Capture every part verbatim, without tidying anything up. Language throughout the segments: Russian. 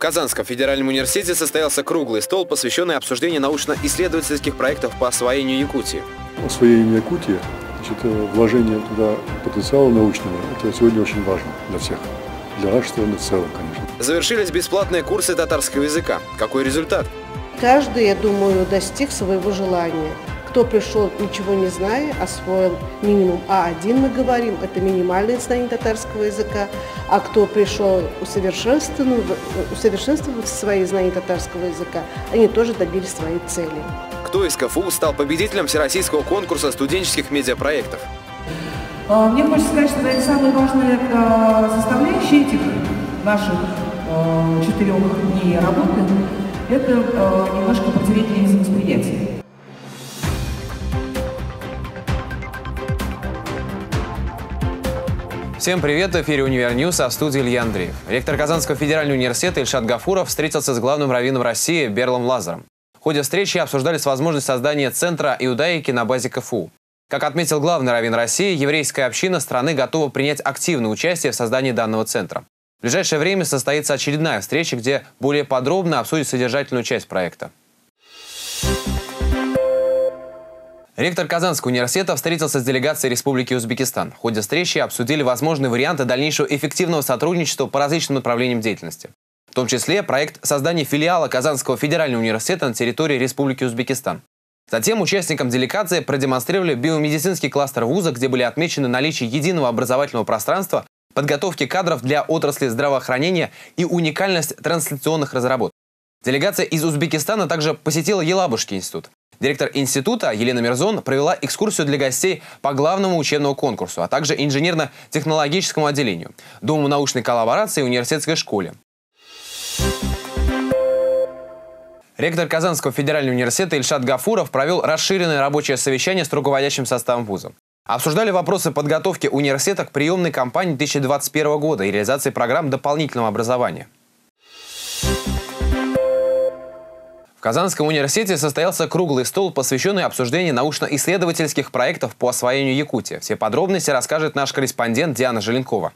В Казанском федеральном университете состоялся круглый стол, посвященный обсуждению научно-исследовательских проектов по освоению Якутии. Освоение Якутии, значит, вложение туда потенциала научного, это сегодня очень важно для всех. Для нашей страны в целом, конечно. Завершились бесплатные курсы татарского языка. Какой результат? Каждый, я думаю, достиг своего желания. Кто пришел, ничего не зная, освоил минимум А один, мы говорим, это минимальное знание татарского языка. А кто пришел, усовершенствовав, усовершенствовав свои знания татарского языка, они тоже добились своей цели. Кто из КФУ стал победителем всероссийского конкурса студенческих медиапроектов? Мне хочется сказать, что это самые важные составляющие этих наших четырех дней работы. Это немножко потерять восприятие. Всем привет! В эфире «Универ-Ньюс», а в студии Илья Андреев. Ректор Казанского федерального университета Ильшат Гафуров встретился с главным раввином России Берлом Лазером. В ходе встречи обсуждались возможность создания центра иудаики на базе КФУ. Как отметил главный раввин России, еврейская община страны готова принять активное участие в создании данного центра. В ближайшее время состоится очередная встреча, где более подробно обсудят содержательную часть проекта. Ректор Казанского университета встретился с делегацией Республики Узбекистан. В ходе встречи обсудили возможные варианты дальнейшего эффективного сотрудничества по различным направлениям деятельности. В том числе проект создания филиала Казанского федерального университета на территории Республики Узбекистан. Затем участникам делегации продемонстрировали биомедицинский кластер вуза, где были отмечены наличие единого образовательного пространства, подготовки кадров для отрасли здравоохранения и уникальность трансляционных разработок. Делегация из Узбекистана также посетила Елабужский институт. Директор института Елена Мирзон провела экскурсию для гостей по главному учебному конкурсу, а также инженерно-технологическому отделению, Дому научной коллаборации и университетской школе. Ректор Казанского федерального университета Ильшат Гафуров провел расширенное рабочее совещание с руководящим составом вуза. Обсуждали вопросы подготовки университета к приемной кампании две тысячи двадцать первого года и реализации программ дополнительного образования. В Казанском университете состоялся круглый стол, посвященный обсуждению научно-исследовательских проектов по освоению Якутии. Все подробности расскажет наш корреспондент Диана Жиленкова.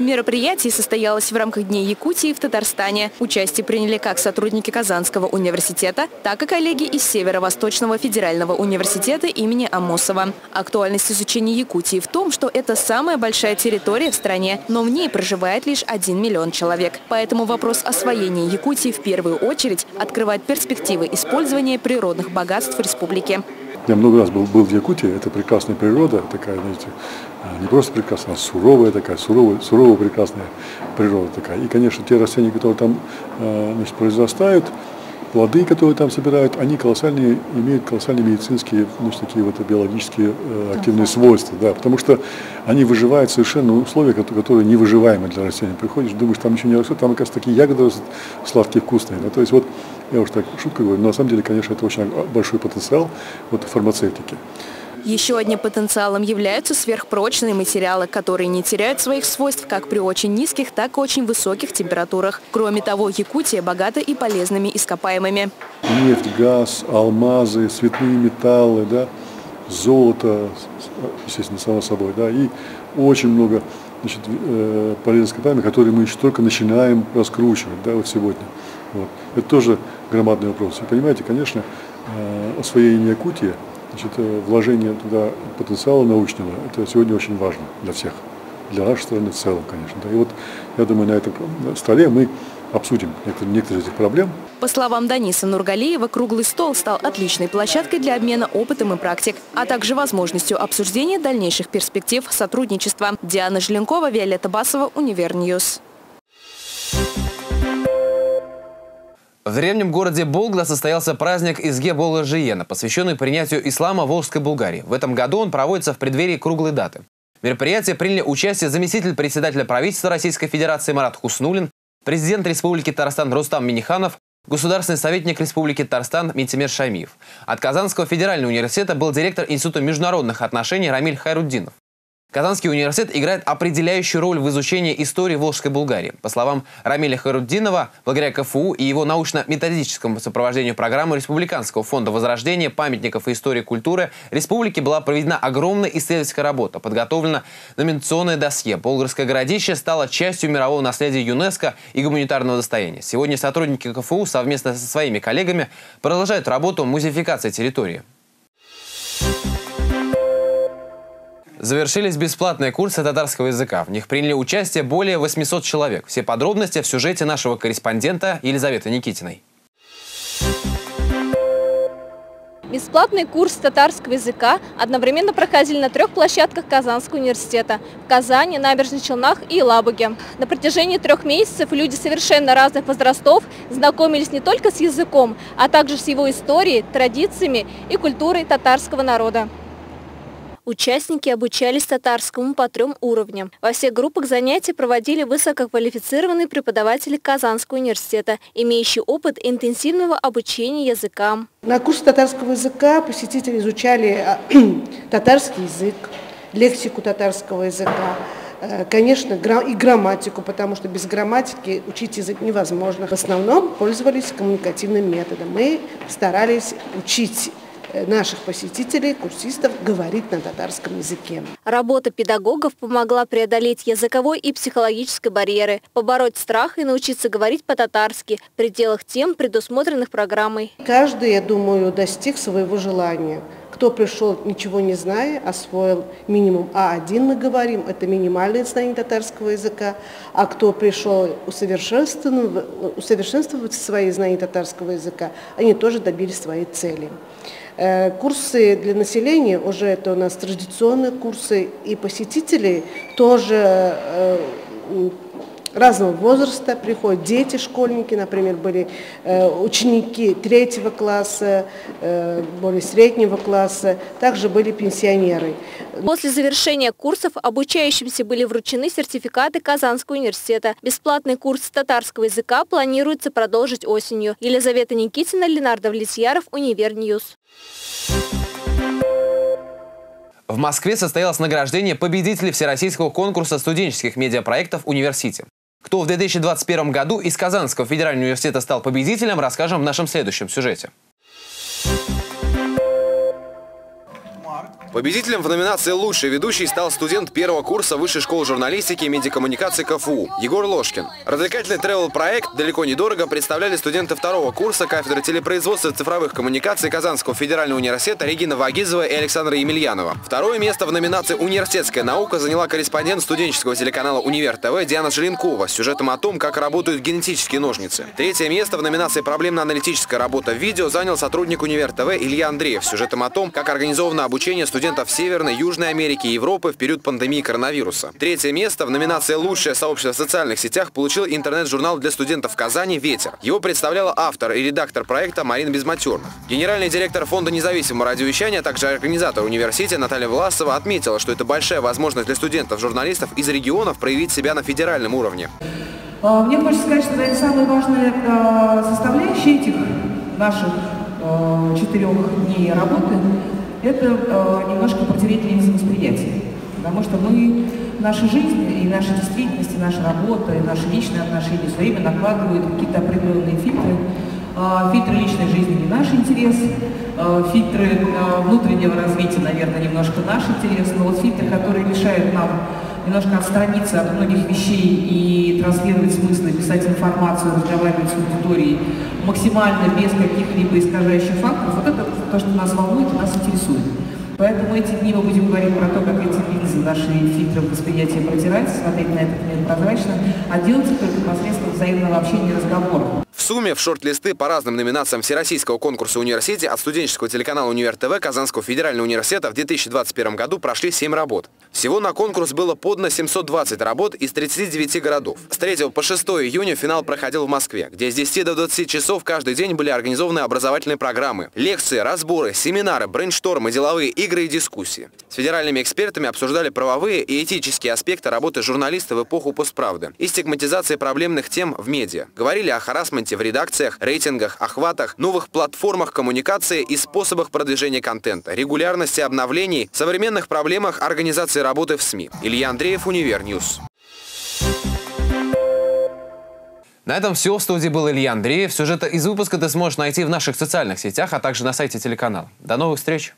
Мероприятие состоялось в рамках Дней Якутии в Татарстане. Участие приняли как сотрудники Казанского университета, так и коллеги из Северо-Восточного федерального университета имени Амосова. Актуальность изучения Якутии в том, что это самая большая территория в стране, но в ней проживает лишь один миллион человек. Поэтому вопрос освоения Якутии в первую очередь открывает перспективы использования природных богатств республики. Я много раз был, был в Якутии, это прекрасная природа, такая, знаете, не просто прекрасная, а суровая такая, суровая, суровая прекрасная природа такая. И, конечно, те растения, которые там, значит, произрастают, плоды, которые там собирают, они колоссальные, имеют колоссальные медицинские, значит, такие вот биологические активные свойства, да, потому что они выживают совершенно в условиях, которые невыживаемы для растений. Приходишь, думаешь, там ничего не растет, там, оказывается, такие ягоды растут, сладкие, вкусные. Ну, то есть вот, я уж так шутку говорю, но на самом деле, конечно, это очень большой потенциал вот, фармацевтики. Еще одним потенциалом являются сверхпрочные материалы, которые не теряют своих свойств как при очень низких, так и очень высоких температурах. Кроме того, Якутия богата и полезными ископаемыми. Нефть, газ, алмазы, цветные металлы, да, золото, естественно, само собой, да, и очень много, значит, полезных ископаемых, которые мы еще только начинаем раскручивать, да, вот сегодня. Вот. Это тоже громадный вопрос. Вы понимаете, конечно, освоение Якутии, значит, вложение туда потенциала научного, это сегодня очень важно для всех, для нашей страны в целом, конечно. Да. И вот, я думаю, на этом столе мы обсудим некоторые из этих проблем. По словам Данисы Нургалиева, круглый стол стал отличной площадкой для обмена опытом и практик, а также возможностью обсуждения дальнейших перспектив сотрудничества. Диана Жиленкова, Виолетта Басова, Универ-Ньюс. В древнем городе Болгла состоялся праздник Изге Болга-Жиена, посвященный принятию ислама в Волжской Булгарии. В этом году он проводится в преддверии круглой даты. В мероприятии приняли участие заместитель председателя правительства Российской Федерации Марат Хуснуллин, президент Республики Татарстан Рустам Минниханов, государственный советник Республики Татарстан Митимир Шамиев. От Казанского федерального университета был директор Института международных отношений Рамиль Хайрутдинов. Казанский университет играет определяющую роль в изучении истории Волжской Булгарии. По словам Рамиля Хайрутдинова, благодаря КФУ и его научно-методическому сопровождению программы Республиканского фонда возрождения памятников и истории культуры республики была проведена огромная исследовательская работа, подготовлено номинационное досье. Болгарское городище стало частью мирового наследия ЮНЕСКО и гуманитарного достояния. Сегодня сотрудники КФУ совместно со своими коллегами продолжают работу музеификации территории. Завершились бесплатные курсы татарского языка. В них приняли участие более восьмисот человек. Все подробности в сюжете нашего корреспондента Елизаветы Никитиной. Бесплатный курс татарского языка одновременно проходили на трех площадках Казанского университета – в Казани, Набережных Челнах и Елабуге. На протяжении трех месяцев люди совершенно разных возрастов знакомились не только с языком, а также с его историей, традициями и культурой татарского народа. Участники обучались татарскому по трем уровням. Во всех группах занятий проводили высококвалифицированные преподаватели Казанского университета, имеющие опыт интенсивного обучения языкам. На курсе татарского языка посетители изучали татарский язык, лексику татарского языка, конечно, и грамматику, потому что без грамматики учить язык невозможно. В основном пользовались коммуникативным методом. Мы старались учить наших посетителей, курсистов, говорить на татарском языке. Работа педагогов помогла преодолеть языковой и психологической барьеры, побороть страх и научиться говорить по-татарски в пределах тем, предусмотренных программой. Каждый, я думаю, достиг своего желания. Кто пришел, ничего не зная, освоил минимум А один, мы говорим, это минимальное знание татарского языка, а кто пришел усовершенствовать свои знания татарского языка, они тоже добились своей цели. Курсы для населения, уже это у нас традиционные курсы, и посетители тоже разного возраста приходят. Дети, школьники, например, были ученики третьего класса, более среднего класса, также были пенсионеры. После завершения курсов обучающимся были вручены сертификаты Казанского университета. Бесплатный курс татарского языка планируется продолжить осенью. Елизавета Никитина, Линар Давлисьяров, Универ-Ньюс. В Москве состоялось награждение победителей всероссийского конкурса студенческих медиапроектов «Универ Сити». Кто в две тысячи двадцать первом году из Казанского федерального университета стал победителем, расскажем в нашем следующем сюжете. Победителем в номинации «Лучший ведущий» стал студент первого курса Высшей школы журналистики и медиакоммуникации КФУ Егор Ложкин. Развлекательный тревел-проект «Далеко недорого» представляли студенты второго курса кафедры телепроизводства и цифровых коммуникаций Казанского федерального университета Регина Вагизова и Александра Емельянова. Второе место в номинации «Университетская наука» заняла корреспондент студенческого телеканала «Универ ТВ» Диана Жиленкова с сюжетом о том, как работают генетические ножницы. Третье место в номинации «Проблемно-аналитическая работа в видео» занял сотрудник «Универ ТВ» Илья Андреев с сюжетом о том, как организовано обучение студентов студентов Северной, Южной Америки и Европы в период пандемии коронавируса. Третье место в номинации «Лучшее сообщество в социальных сетях» получил интернет-журнал для студентов Казани «Ветер». Его представляла автор и редактор проекта Марина Безматерных. Генеральный директор Фонда независимого радиовещания, а также организатор университета Наталья Власова отметила, что это большая возможность для студентов-журналистов из регионов проявить себя на федеральном уровне. Мне хочется сказать, что это самые важные составляющие этих наших четырех дней работы. Это э, немножко потерять линзу восприятия, потому что мы, наша жизнь и наша действительность, и наша работа, и наши личные отношения все время накладывают какие-то определенные фильтры. Э, фильтры личной жизни – не наш интерес, э, фильтры э, внутреннего развития, наверное, немножко наш интерес, но вот фильтры, которые мешают нам немножко отстраниться от многих вещей и транслировать смыслы, писать информацию, разговаривать с аудиторией максимально без каких-либо искажающих факторов, вот это то, что нас волнует и нас интересует. Поэтому эти дни мы будем говорить про то, как эти линзы, наши фильтры восприятия протирать, смотреть на этот мир прозрачно, а делать их только посредством взаимного общения и разговора. В сумме в шорт-листы по разным номинациям Всероссийского конкурса «Университи» от студенческого телеканала «Универ ТВ» Казанского федерального университета в две тысячи двадцать первом году прошли семь работ. Всего на конкурс было подано семьсот двадцать работ из тридцати девяти городов. С третьего по шестое июня финал проходил в Москве, где с десяти до двадцати часов каждый день были организованы образовательные программы, лекции, разборы, семинары, брейнштормы, деловые игры, игры и дискуссии. С федеральными экспертами обсуждали правовые и этические аспекты работы журналиста в эпоху постправды и стигматизации проблемных тем в медиа. Говорили о харассменте в редакциях, рейтингах, охватах, новых платформах коммуникации и способах продвижения контента, регулярности обновлений, современных проблемах организации работы в СМИ. Илья Андреев, Универ-Ньюс. На этом все. В студии был Илья Андреев. Сюжеты из выпуска ты сможешь найти в наших социальных сетях, а также на сайте телеканала. До новых встреч!